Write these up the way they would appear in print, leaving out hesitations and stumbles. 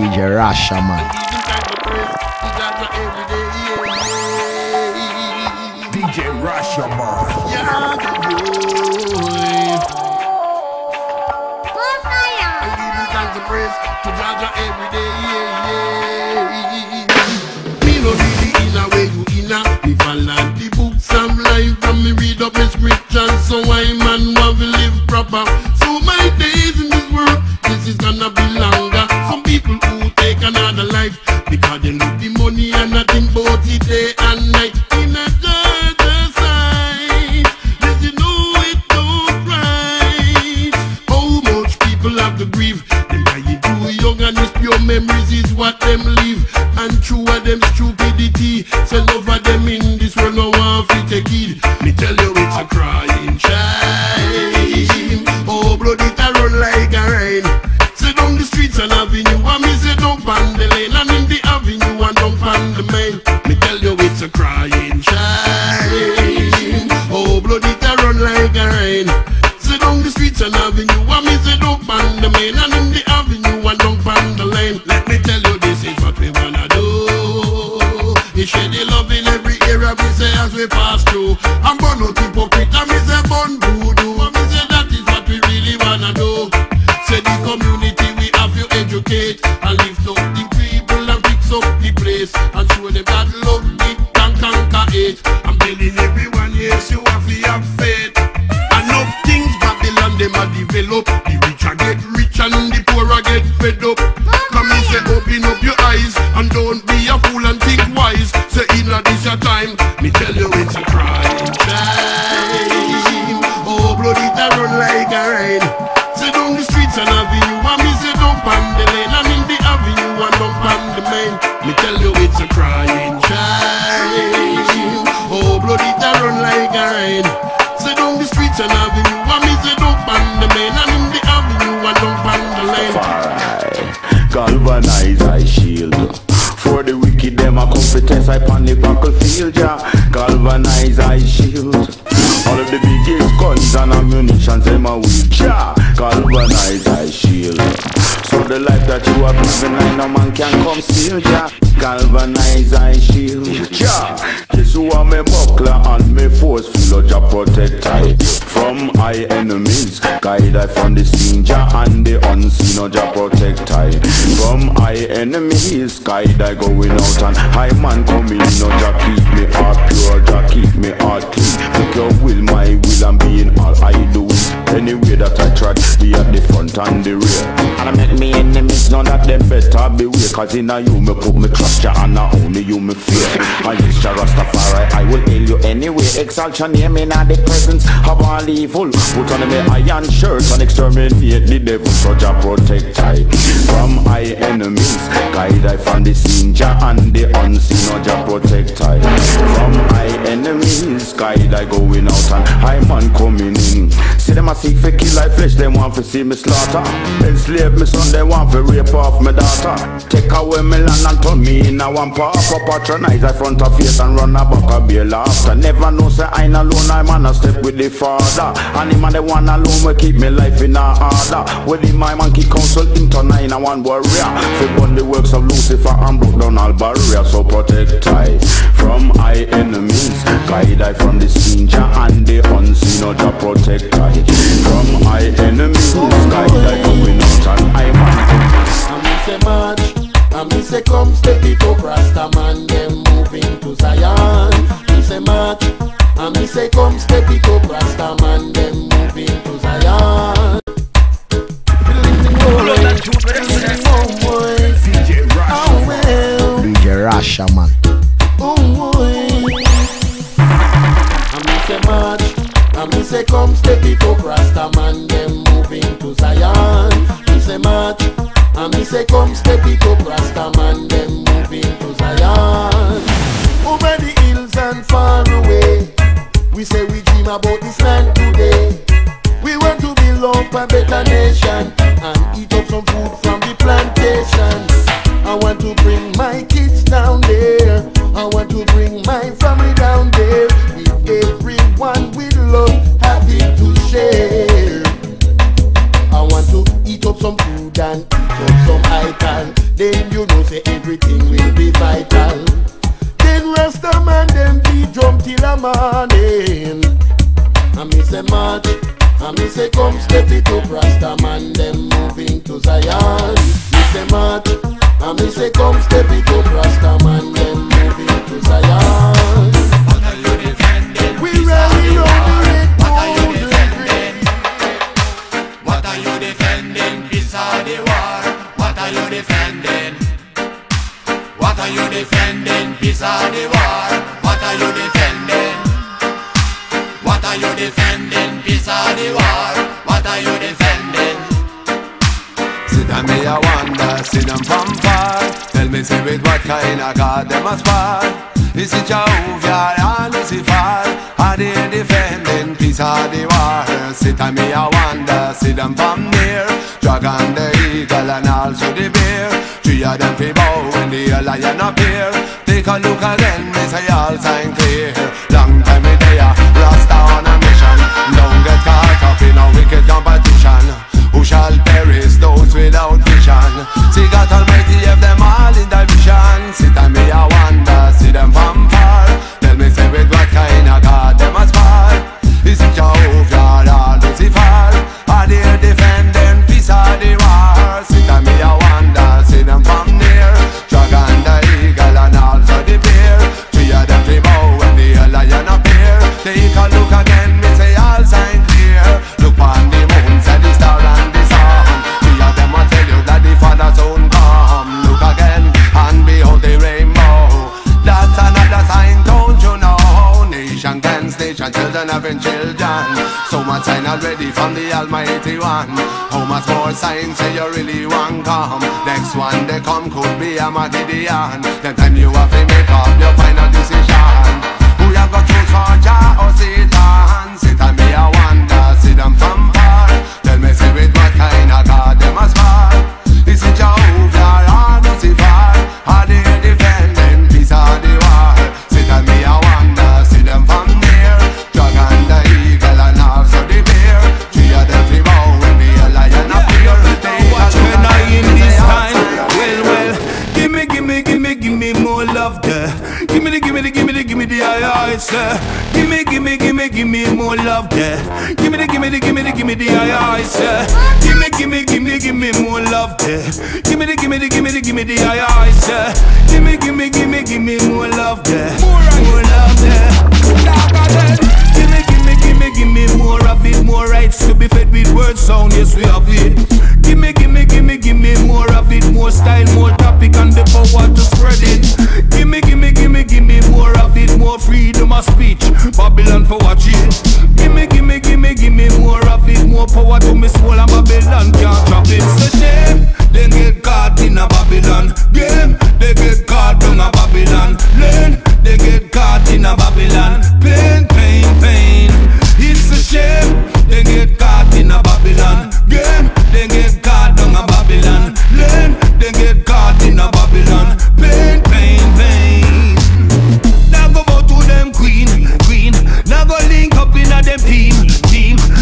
DJ Rasha, man. DJ Rasha, man. So I man want to live proper. So my days in this world, this is gonna be longer. Some people who take another life because they look the money and nothing but it day and night. In a God's sight, did you know it don't right? How much people have to grieve? Them dying too young and it's pure memories is what them leave. And true of them stupidity, so love of them in this world no one fit a kid. Me tell you it's a cry. Guide I going out and high man coming in. No Jah keep me heart pure, Jah keep me heart clean. Take your will, my will, and being all I do it. Anyway that I try, be at the front and the rear. And I make me enemies, none of them better beware. Cause in a you me put me trust ya, and not only you me fear. And this Jah Rastafari, I will hail you anyway. Exalt your name in the presence of all evil. Put on me iron shirt and exterminate the devil. So Jah protect I from my enemies. Guide I from the seen Jah and the unseen, or Jah protect I from my enemies. Guide I going out and high man coming in. See them a seek for kill I flesh, them want to see me slaughter. Enslave me son, they want to rape off my daughter. Take away my land and turn me in a one park. Patronize I front of face and run a back of your laughter. Never know say I ain't alone, I man a step with the father. And him and the one alone will keep me life in a order. With him my man keep counsel him turn I in a one warrior. Flip on the works of Lucifer and broke down all barriers. So protect I from I enemies. Guide I from the seen Jah and the unseen, or Jah protect I from I enemies. Guide I going out and I man. I miss a match, I miss a come step it up. Rasta man them moving to Zion. I miss a match, I miss a come step it up. Rasta man them moving to Zion. DJ Rasha, man. Oh boy. I miss a match, I miss a come step it up. Rasta man them moving to Zion. Miss a match, I miss a come step it up. Rasta man them moving to Zion. Over the hills and far away, we say we dream about this land today. We want to build up a better nation and eat up some food from the plantations. I want to bring my kids down there. I want to bring my family down there. With everyone with love, happy to share. I want to eat up some food and eat up some icon. They And me say magic, and me say come step it up, Rasta man them moving to Zion. Me say magic, and me say come step it up, Rasta man them moving to Zion. We really know the red gold. What are you defending? Peace or the war? What are you defending? What are you defending? Peace or the war? What are you defending? What are you defending? Peace or the war? What are you defending? Sit down me a wonder, sit down from far. Tell me see with what kind of God them a spar. Is it Jehovah and Lucifer? Are they defending peace or the war? Sit and me a wonder, see them from near. Dragon the eagle and also the bear. Three of them fi bow when the lion appear. Take a look again, me say all sign clear. Long time me there, Rasta on a mission. Don't get caught up in a wicked competition. Who shall perish those without vision? See God Almighty have them all in the vision. Sit and me a wonder, see them from far. Tell me say with what kind of God them a spar. Is it Jehovah or Lucifer? Are they defending peace or the war? Sit and me a wonder, see them from near. Dragon the eagle and also the bear. Three of them they bow when the lion appear. Take a look again, me say all sign clear. Look on the moon, say the star and the sun. Three of them will tell you that the Father soon come. Look again and behold the rainbow. That's another sign, don't you know? Nation against nation, children having children. So much sign already from the Almighty One. How much more signs say you really want come? Next one they come could be a Magidian. Then time you have to make up your final decision. Who you got choose for, Jah or Satan? Satan be a wonder, see them from far. Tell me say with what kind of God them a spar? Is it Jehovah or Lucifer? Are they defending peace or the war? Satan be a wonder, see them from near. Dragon the eagle and also the bear. Three of them three bow when the lion appear. Watch me now in this time. Well, gimme more love there. Gimme the eye, sir. Gimme more love there. Gimme the eye, sir. Gimme more love there. Gimme the eye, sir. Gimme more love there. More love there. Gimme more of it. More rights to be fed with word sound. Yes, we have it. Gimme more of it, more style, more topic, and the power to spread it. Gimme more of it, more freedom of speech. Babylon for watch it. Gimme more of it, more power to me soul, and Babylon can't drop it. So shame, they get caught in a Babylon game. They get caught in a Babylon lane. They get caught in a Babylon pain. It's a shame, they get caught in a Babylon game. They get caught down a Babylon lane. They get caught in a Babylon pain. Now go vote to them queen. Now go link up in a them team.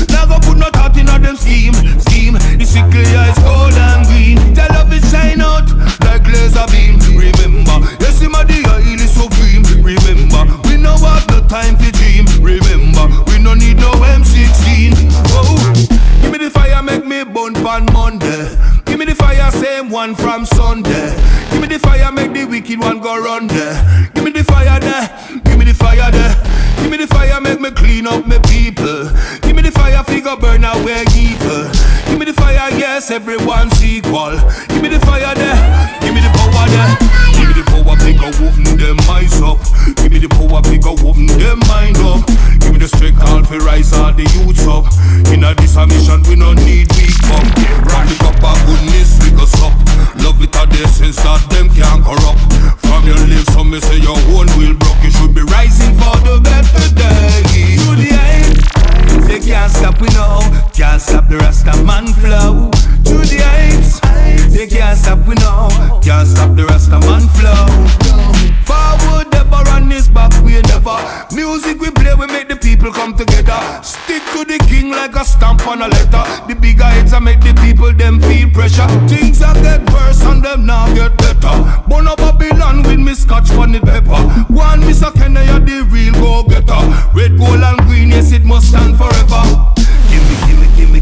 Now go put no thought in a them scheme. The sickle is cold and green. The love is shine out like laser beam. Remember, yes, him a the oil is supreme. Remember, we no have no time to dream. Remember, we no need no M16. Whoa. Give me the fire, make me burn pan Monday. Give me the fire, same one from Sunday. Give me the fire, make the wicked one go run there. Give me the fire there, give me the fire there. Give me the fire, make me clean up my people. Give me the fire, figure burn away evil. Give me the fire, yes, everyone's equal. Give me the fire there, give me the power there. Give me the power, figure, open them eyes up. Give me the power, figure, open them mind up. Give me the strength, all for rise, all the youths up. In a dismission, we no need weak up. Rock the cup of goodness, pick us up. Love it at the essence that them can't corrupt. From your lips, some may say your own will broke. You should be rising for the better day. To the end, they can't stop, we know. Can't stop the Rasta man flow. To the heights, they can't stop, we know. Can't stop the Rasta man flow. Forward, never run turn this back, we never. Music we play, we make the people come together. Stick to the king like a stamp on a letter. The bigger heads I make the people, them feel pressure. Things I get worse and them now get better. Burn up Babylon with me scotch funny pepper. One Mr. Kennedy, the real go-getter. Red, gold and green, yes it must stand forever.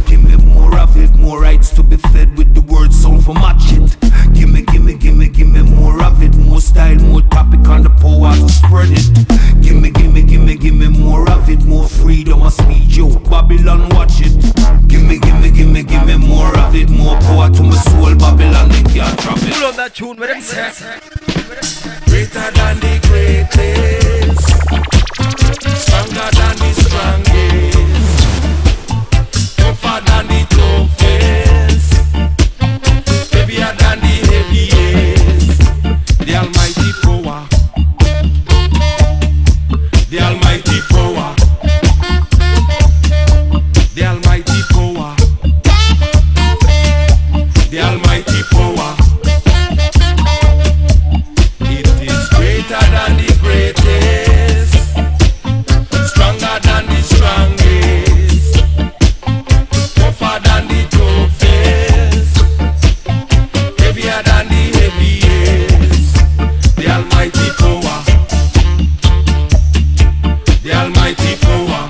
Give me more of it, more rights to be fed with the word sound for match it. Give me more of it, more style, more topic and the power to spread it. Give me more of it, more freedom of speech, yo, Babylon watch it. Give me more of it, more power to my soul, Babylon, they can't drop it. Pull up that tune with them set. Greater than the greatest, stronger than the strongest, tougher than the toughest, heavier than the heaviest. The almighty power, the almighty power, the almighty power, the almighty power. It is greater than the greatest, stronger than the strongest, than the toughest, heavier than the heaviest. The almighty power, the almighty power,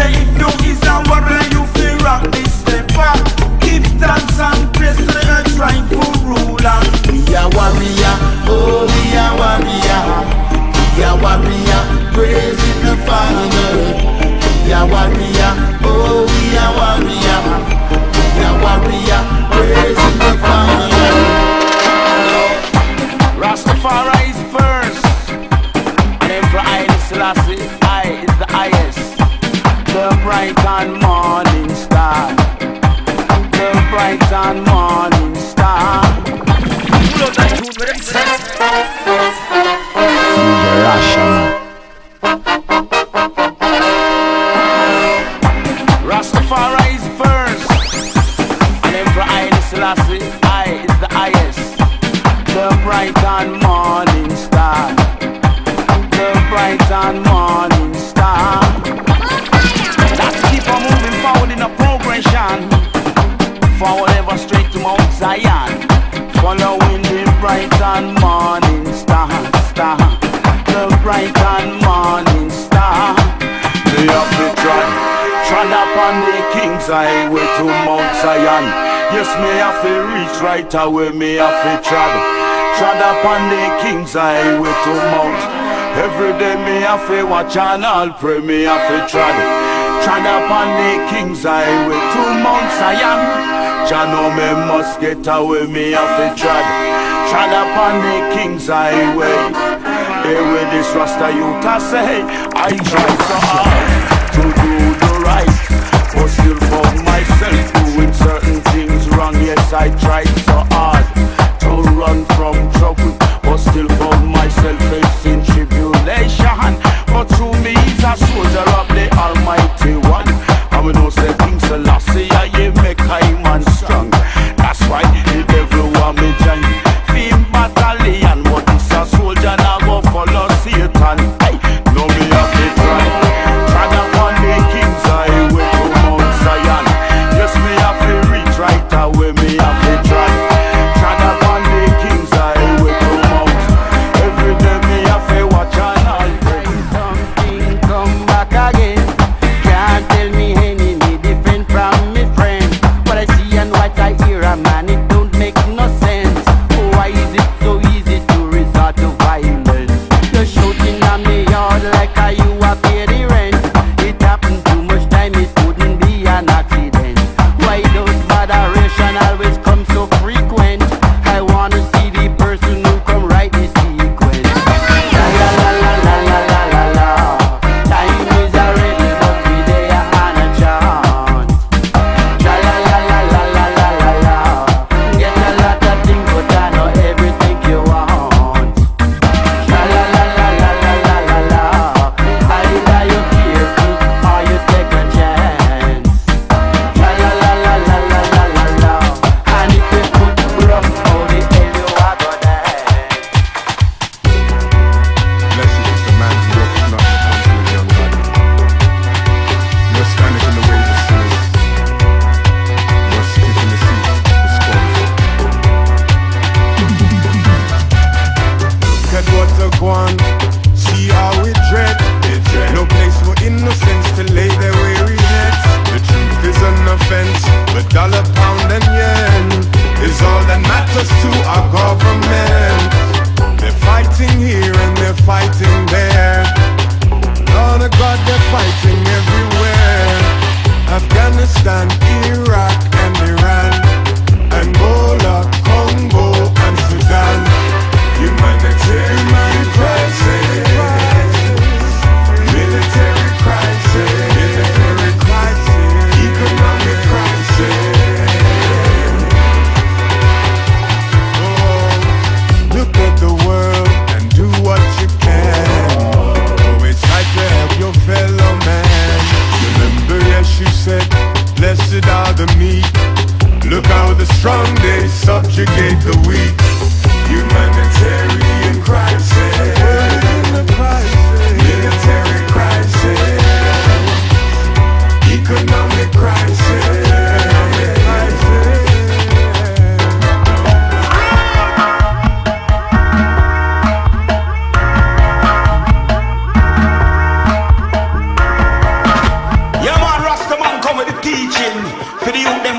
say it do is a worry, you feel rock this step up. Give thanks and praise to the earth trying to rule on. We a warrior, oh we a warrior. We a warrior, praising the Father. We a warrior, oh we a warrior. We a warrior, praising the Father. Rastafari is first. Name for Haile Selassie, I is the highest. The bright and morning star. The bright and morning star. Pull out that tune with him. Rastafari is first. Name for Haile Selassie, I is the highest. The bright and morning star. The bright and morning star. Let's keep on moving forward in a progression. Forward ever straight to Mount Zion. Following the bright and morning star, star. The bright and morning star. They have to trod upon the King's highway to Mount Zion. Yes, me have to reach right away, me have to trod. Trod upon the King's highway to Mount. Every day me have to watch and I'll pray, me have to trod. Trod upon the King's highway to Mount Zion. Jah know me must get away, me have to trod. Trod upon the King's highway. Hey, with this Rasta youth I say, I try so hard to do the right, but still found myself doing certain things wrong. Yes, I tried so hard to run from trouble, but still found myself facing tribulation. But through me is a soldier of the Almighty One. And we know say King Selassie, I make high man strong. That's why the devil want me join Team Battalion, but this a soldier now go follow Satan. Hey, no me have to try. Trod upon the King's highway to Mount Zion. Yes, me have to reach right away, me have to try.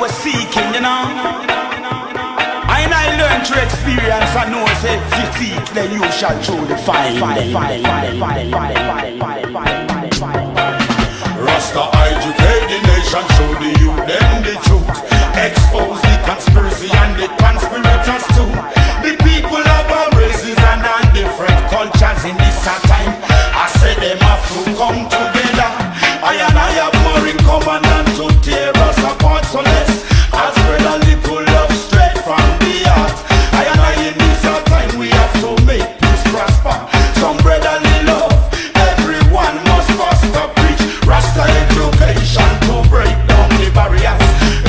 we're seeking, you know. And I learned through experience, I know, say, if you seek, then you shall truly find. Rasta educate the nation, show the youth them the truth. Expose the conspiracy and the conspirators too. The people of our races and our different cultures in this time, I say them have to come together. I and I have more in common than to tear us apart, so let's spread a little love straight from the heart. I and I in this time, we have to make peace prosper. Some brotherly love, everyone must foster, preach Rasta education to break down the barriers,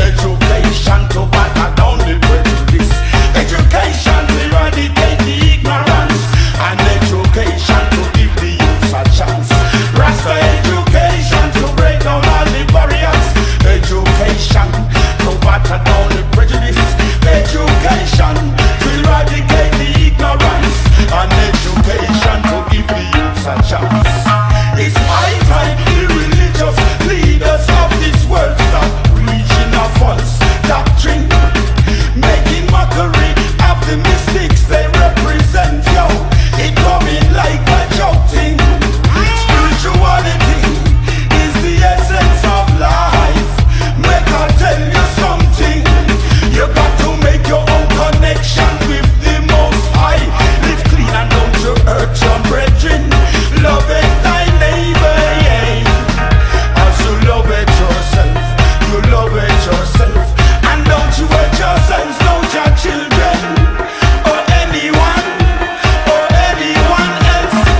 education to batter down the prejudice, education to eradicate the ignorance, and education to give the youth a chance. Rasta education to break down all the barriers, education to batter down the prejudice, education to eradicate the ignorance, and education to give the youth a chance. It's high time the religious leaders of this world stop preaching a false doctrine, making mockery of the mystics they represent. Yo, it coming like a joke thing. Spirituality is the essence of life. Make I tell you something, you got to make your own connection with the Most High. Live clean and don't you hurt your brethren. Love it thy neighbor, yeah, as you love it yourself. You love it yourself, and don't you hurt yourselves, don't your children or anyone else. Love it thy neighbor.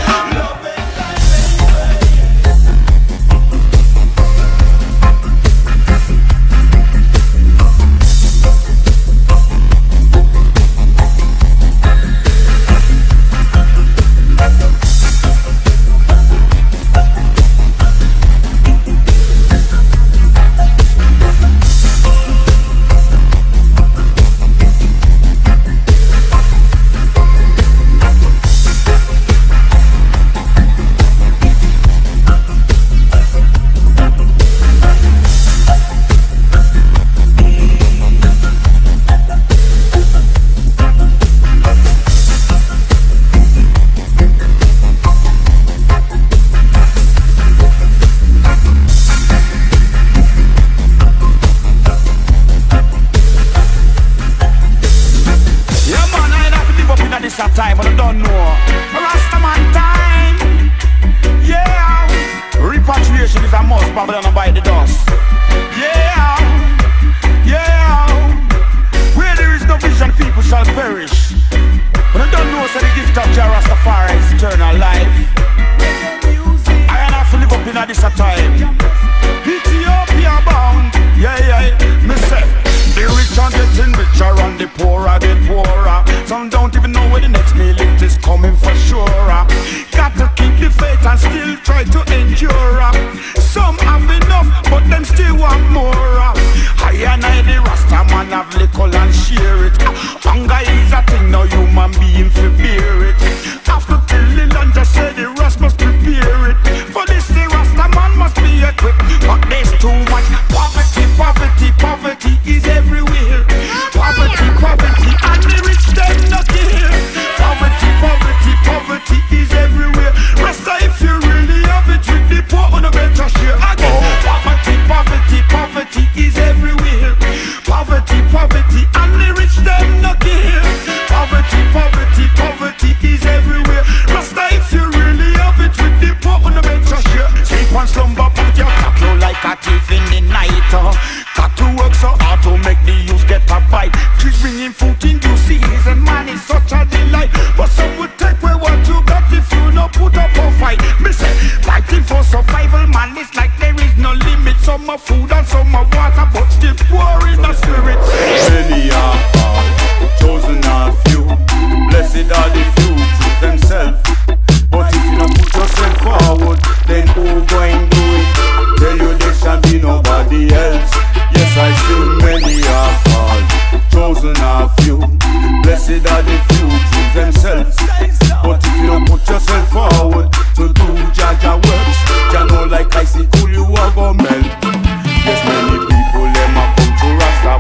Yes, many people, them a come to Rasta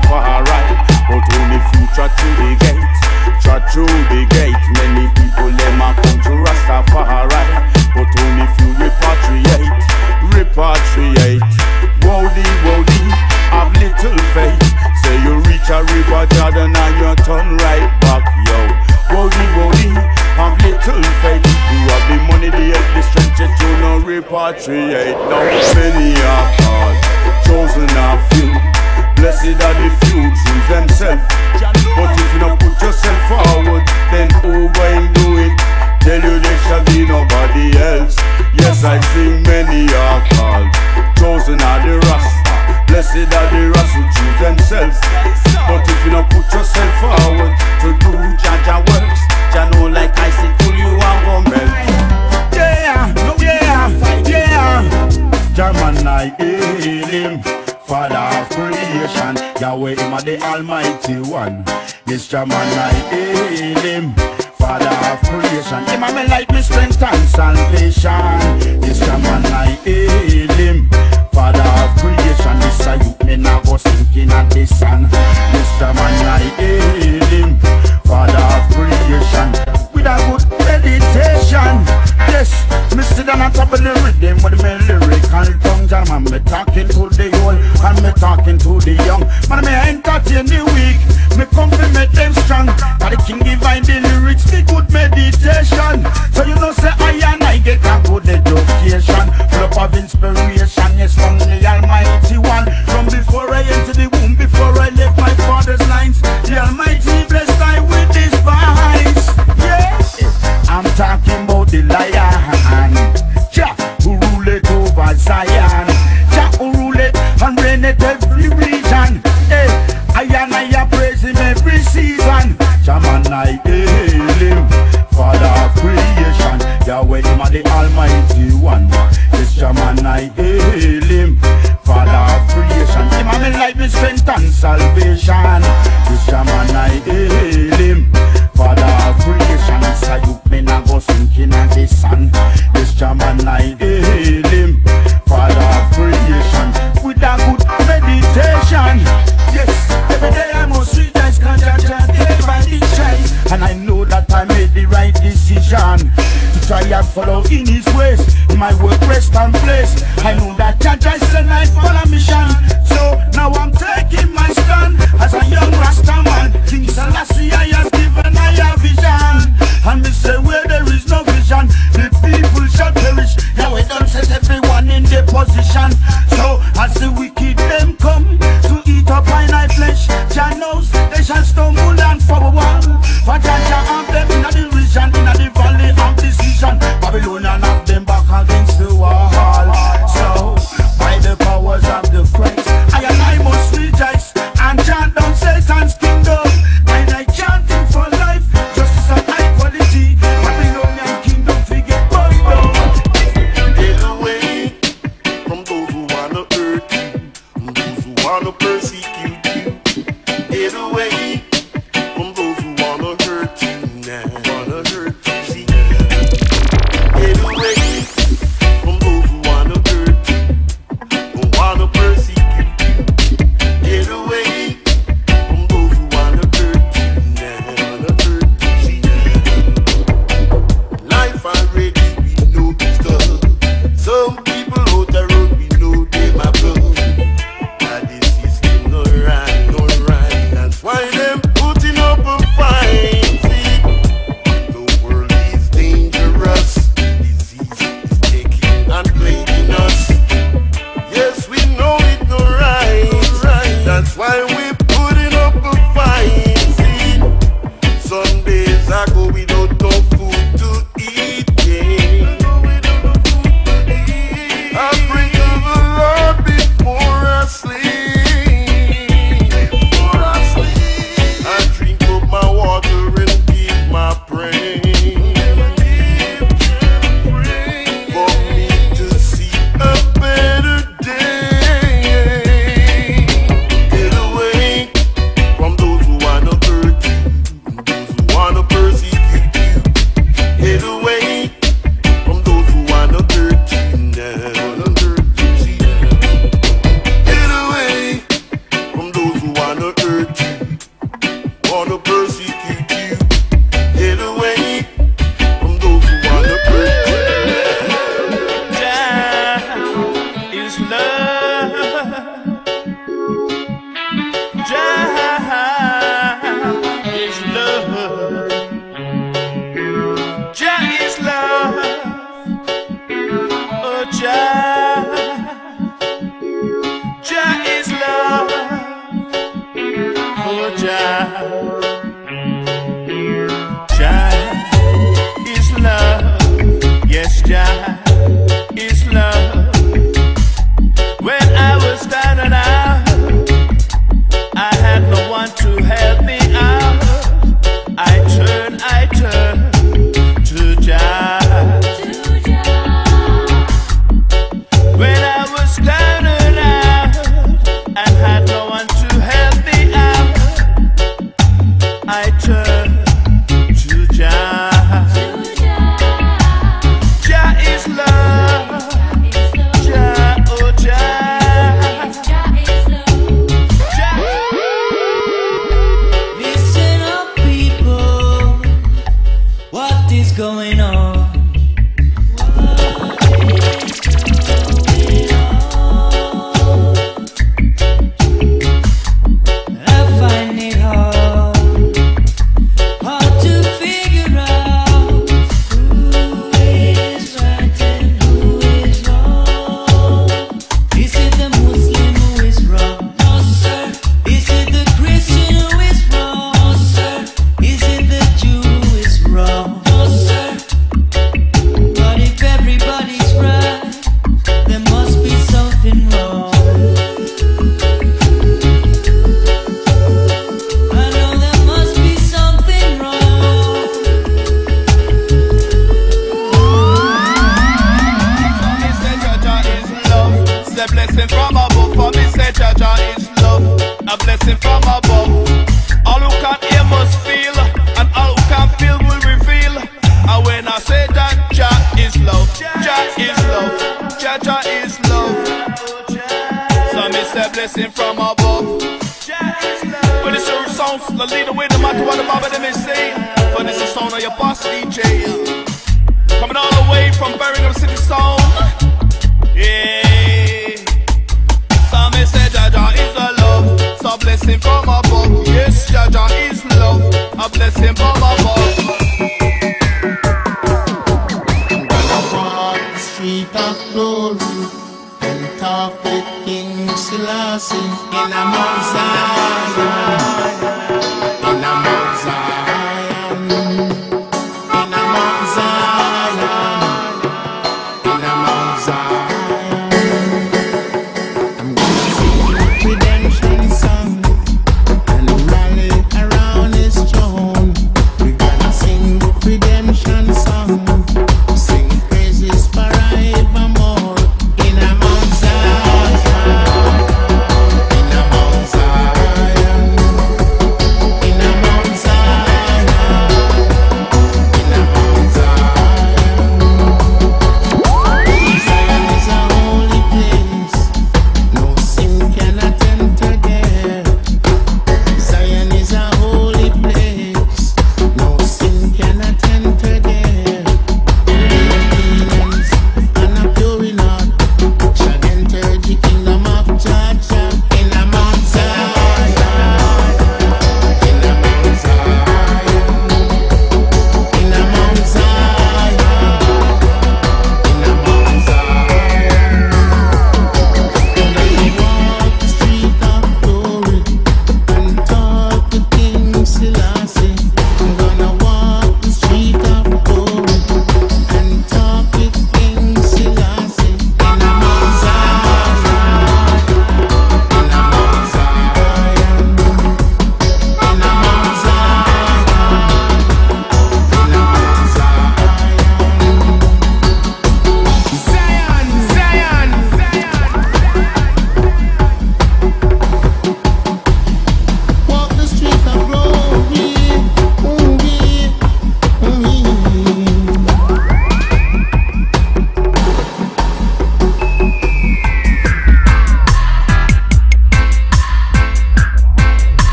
not the Rasta. Blessed are the Rasta who choose themselves. But if you don't put yourself forward to do Jaja works, Jah know like I said, pull you out, go melt. Yeah, yeah, yeah. Jah man I heal him, Father of creation. Yahweh him a the Almighty One. Yes, Jah man I heal him, Father of creation. Him a me light, me strength and salvation. Yes, Jah man I heal him, Father of creation. This a youth me nah go sinking at the sun. Yes, Jah man I heal him, Father of creation. With a good meditation. Yes, me sit down and trouble the rhythm with me lyrical tongues. And man, me talking to the old and me talking to the young. Man, me entertain the weak, me compliment them strong. But the king divine the lyrics, the good meditation. So you know say I and I get a good education. Full up of inspiration, yes, from the Almighty One. From before I entered the womb, before I left my father's lines, the Almighty blessed I with His vines. Yes, I'm talking about the lion, Jah who rule it over Zion, Jah who rule it and reign it every region. Hey, I praise Him every season. Jah man I hail Him, Father of creation. Yahweh Him a the Almighty One. Yes, Jah man I hail Him, Father of creation. Him a me light, me strength and salvation. Yes, Jah man I hail Him, Father of creation. It's a youth me nah go sinking at the sun. Yes, Jah man I hail Him, Father of creation. With a good meditation, yes, every day I must rejoice, 'cause Jah gave and He shines. And I know that I made the right decision to try and follow in His ways. In my work, rest and place, I know that Jah is the life for a mission. So now I'm taking my stand as a young Rasta man. King Selassie has given I a vision, and me say where there is no vision, the people shall perish. Yahweh done set everyone in their position. So as the wicked them come to eat up my flesh, Jah knows they shall stumble and fall. For Jah shall have them in the region, in the valley of decision. Babylon and have them back against the wall. So by the powers of the Christ, I and I must rejoice and chant down Satan's kingdom. And I chant him for life, justice and equality. Babylonian kingdom forget burned down. Get away from those who wanna hurt you, from those who wanna persecute you. Get away from those who wanna hurt you now, wanna hurt you. See, get away from those who wanna hurt you, who wanna persecute you. Get away from those who wanna hurt you now, wanna hurt you. See, life already we know is tough. Some people out the road we know they my blood. That this system no right, no right. That's why them putting up a fight. See, the world is dangerous. Disease is taking and plaguing us. Yes, we know it no right, right. That's why we putting up a fight. See, some days I go without no food to eat. Yeah. I pray to the Lord before I sleep. I drink up my water and keep my prayer. For me to see a better day. Get away from those who wanna hurt you, from those who wanna persecute you. Get away from those who wanna hurt you now, wanna hurt you. See, get away from those who wanna hurt you, wanna persecute you. Get away from those who wanna hurt you. Jah is love. Jah is love. Jah is love. Oh, Jah. Jah is love. Oh, Jah. Jah is love. Yes, Jah is love. When I that blessing from above. But it's your songs, the leader with the motto of the Baba them is saying. For this is on your boss DJ, coming all the way from Birmingham City Sound. Yeah. Some may say Jaja is a love, some blessing from above. Yes, Jaja is love, a blessing from above. Selassie in a Mount Zion, in a Mount Zion, in a Mount Zion, in a Mount Zion. I'm gonna sing a redemption song and rally around his throne. We're gonna sing a redemption song.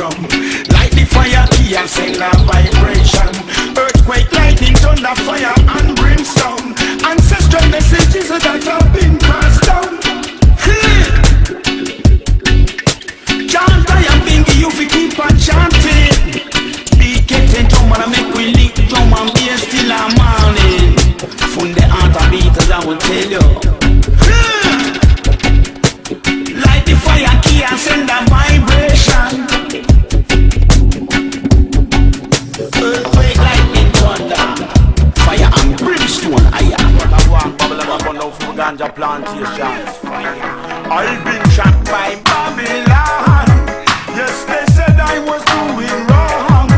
drum. Light the fire, here send a vibration. Earthquake, lightning, thunder, fire and brimstone. Ancestral messages that have been passed down. Chant, I am thinking you fi keep on chanting. Be getting drum and make we lick drum and be still a morning. From the heart of it, as I will tell you. Fire key and send a vibration. Earthquake, lightning, thunder, fire and brimstone. I am bubble up on the ganja plantations. I've been trapped by Babylon. Yes, they said I was doing wrong.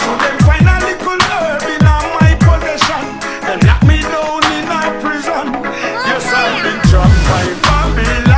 So they find a little herb in my possession and lock me down in a prison. Yes, I've been trapped by Babylon.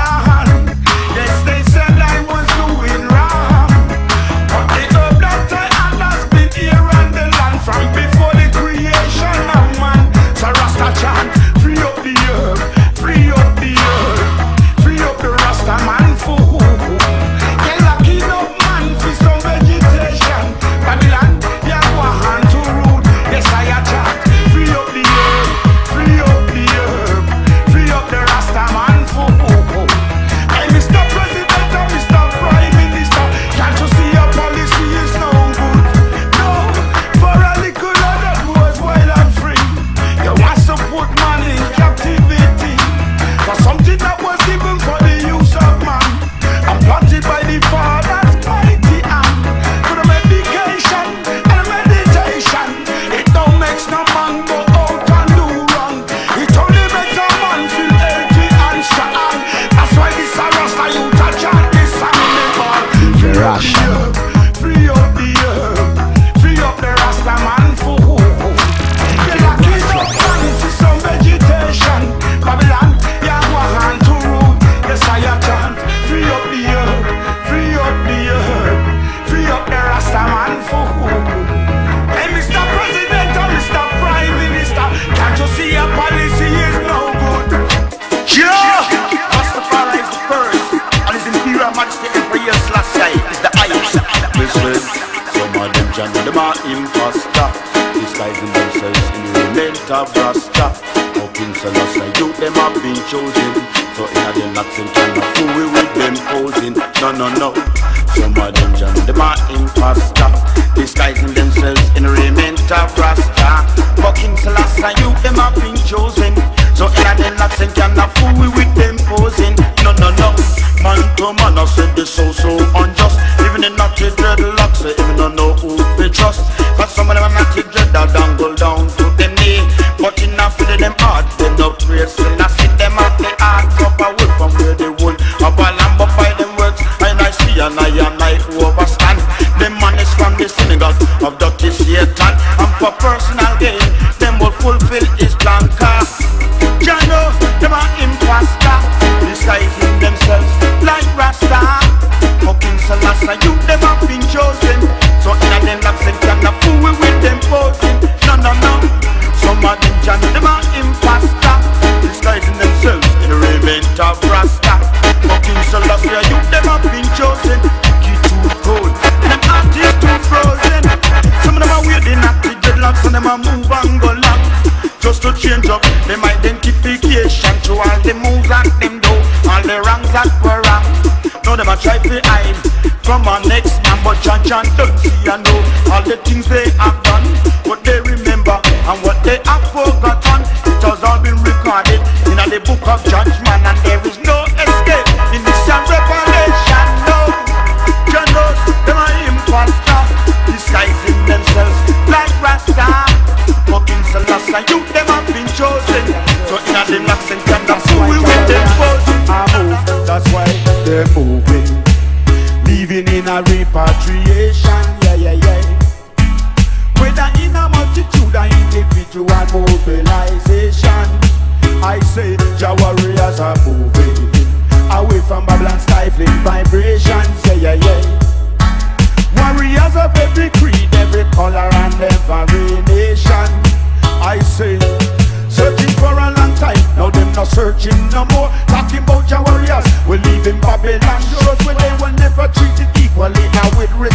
With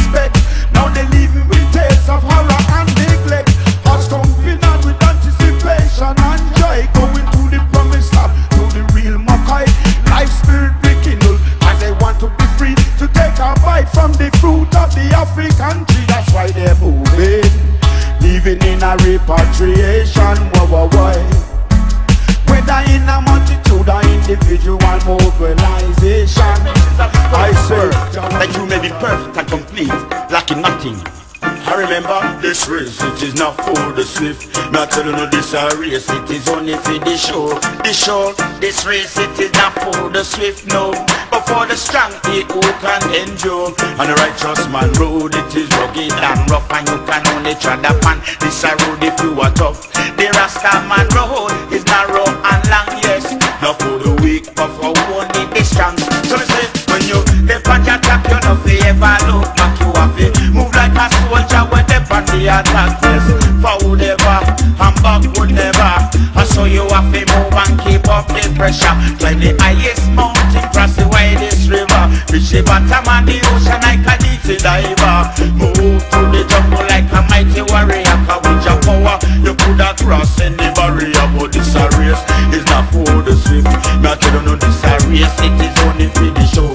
the fruit of the African tree. That's why they're moving, living in a repatriation. Whoa, whoa, whoa. Whether in a multitude or individual mobilization, I swear that you may be perfect and complete, lacking nothing. I remember this race, it is not for the swift. Not telling you this a race, it is only for the show. The show, this race, it is not for the swift, no, but for the strong, he who can endure. On the righteous man road, it is rugged and rough, and you can only tread upon this a road if you are tough. The Rasta man road is narrow and long, yes, not for the weak, but for only the strong. So we say, when you live on your track, you know they ever look back, you have it. Move like a soldier when they back the attack, yes. Forward never, and backward never. And so you have to move and keep up the pressure. Climb the highest mountain, cross the widest river. Reach the bottom of the ocean like a deep diver. Move through the jungle like a mighty warrior. Cause with your power, you could have crossed any barrier. But this a race, it's not for the swift. Not you don't know this a race, it is only for the show.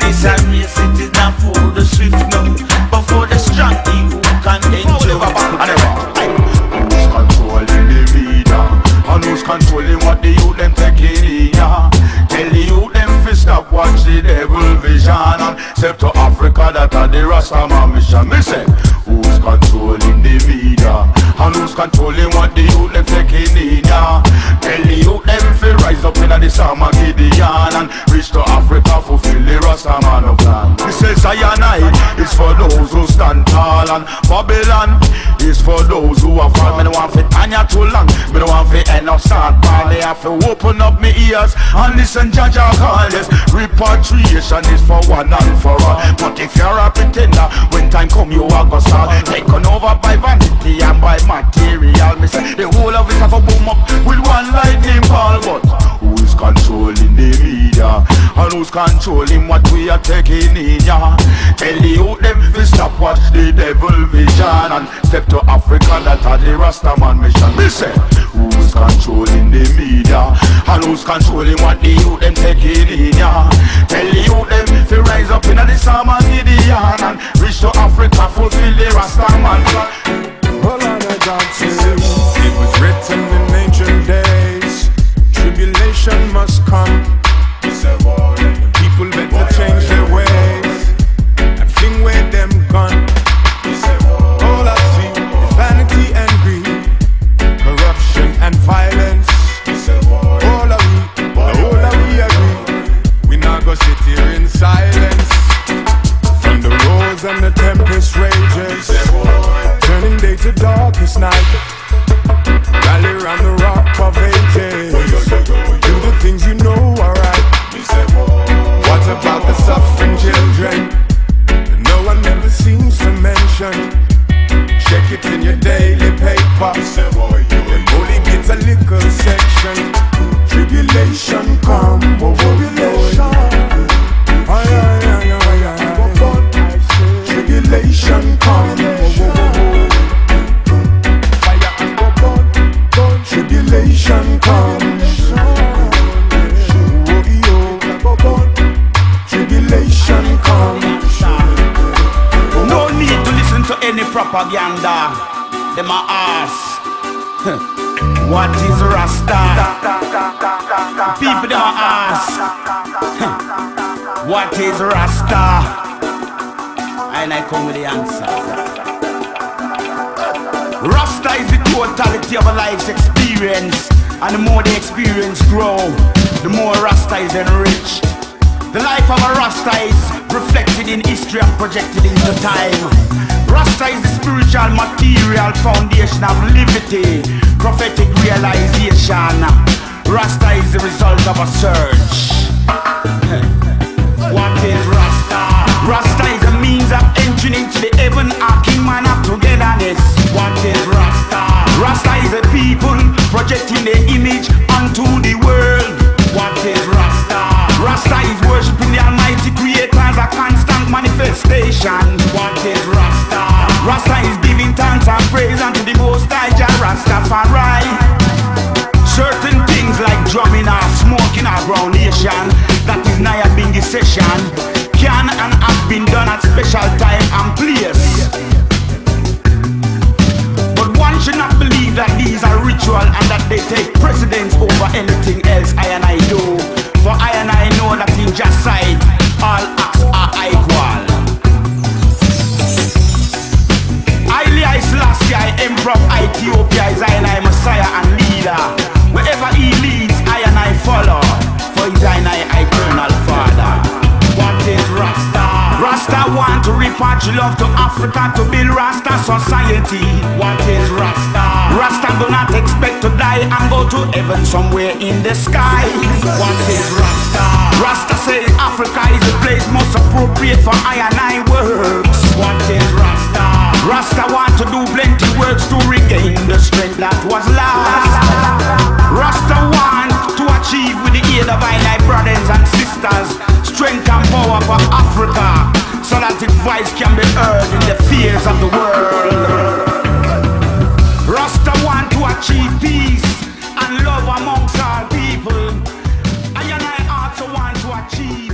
This a race, it is not for the swift, no, but for the strong, he who can endure. Who's controlling the leader? And who's controlling what the youth them taking in? Tell the youth them to stop, watch the devil vision. And step to Africa, that are the Rastaman mission. Me say, who's controlling the leader? And who's controlling what the youth them taking in? Tell the youth them to rise up in the Samagidian and reach to Africa, fulfill the Rastaman plan. He says Zionite is for those who stand tall, and Babylon is for those who are fallen. Me don't want fit Anya too long, me don't want fit enough start ball. They have to open up me ears and listen Jaja call. Yes, repatriation is for one and for all. But if you're a pretender, when time come you are gonna stall. Taken over by vanity and by material. Me say the whole of it have a boom up with one lightning ball. But who's controlling the media? And who's controlling what we are taking in? Yeah? Tell the youth them to stop, watch the devil vision and step to Africa, that are the Rastaman mission. Me say, who's controlling the media? And who's controlling what the youth them taking in? Yeah? Tell the youth them to rise up in the Samagidian and reach to Africa, fulfill the Rastaman plan. Well, it was written in ancient days, tribulation must come. People better change their ways. I think where them gone. All I see is vanity and greed, corruption and violence. All of we, all of we agree. We not go sit here in silence. From the roars and the tempest rages, turning day to darkest night. Rally round the rock of ages. Do the things you know are right. What about the suffering children? No one ever seems to mention. Check it in your daily paper. Them only gets a little section. Tribulation come, oh, tribulation. Tribulation come, oh, tribulation come. Tribulation come. No need to listen to any propaganda. Them a ask, what is Rasta? People them a ask, what is Rasta? And I come with the answer. Rasta is the totality of a life's experience, and the more the experience grow, the more Rasta is enriched. The life of a Rasta is reflected in history and projected into time. Rasta is the spiritual, material foundation of liberty, prophetic realization. Rasta is the result of a search. What is Rasta? Rasta is a means of entering into the heaven arcing man of togetherness. What is Rasta? Rasta is a people projecting their image onto the world. What is Rasta? Rasta is worshipping the Almighty Creator as a constant manifestation. What is Rasta? Rasta is giving thanks and praise unto the Most High Jah Rastafari. Certain things like drumming or smoking or groundation, that is nigh a bingy session, can and have been done. special time and place. But one should not believe that these are ritual and that they take precedence over anything else I and I do. For I and I know that in Jah sight, all acts are equal. I Selassie, I Emperor of Ethiopia, is I and I Messiah and leader. Wherever he leads, I and I follow, for is I and I eternal father. What is Rasta? Rasta want to repatriate love to Africa to build Rasta society. What is Rasta? Rasta do not expect to die and go to heaven somewhere in the sky. What is Rasta? Rasta says Africa is the place most appropriate for I and I works. What is Rasta? Rasta want to do plenty works to regain the strength that was lost. Rasta want to achieve with the aid of I and I brothers and sisters strength and power for Africa, so that its voice can be heard in the fears of the world. Rasta want to achieve peace and love amongst our people. I and I also want to achieve